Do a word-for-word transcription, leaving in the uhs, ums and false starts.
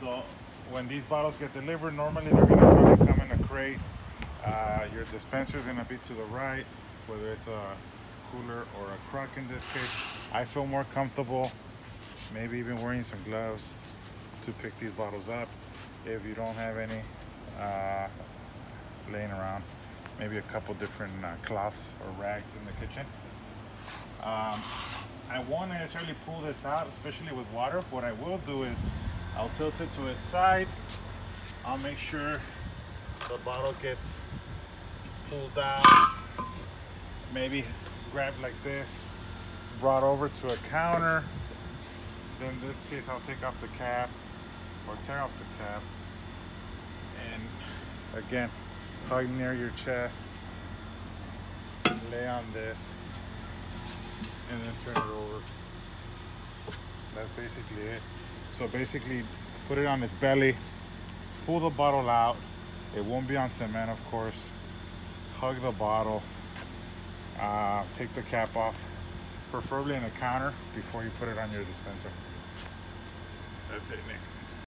So when these bottles get delivered, normally they're going to probably come in a crate. Uh, your dispenser is going to be to the right, whether it's a cooler or a crock in this case. I feel more comfortable, maybe even wearing some gloves, to pick these bottles up if you don't have any uh, laying around. Maybe a couple different uh, cloths or rags in the kitchen. Um, I won't necessarily pull this out, especially with water. What I will do is I'll tilt it to its side. I'll make sure the bottle gets pulled down. Maybe grabbed like this, brought over to a counter. Then in this case, I'll take off the cap or tear off the cap. And again, hug near your chest, lay on this, and then turn it over. That's basically it. So basically, put it on its belly, pull the bottle out. It won't be on cement, of course. Hug the bottle, uh, take the cap off, preferably in a counter before you put it on your dispenser. That's it, Nick.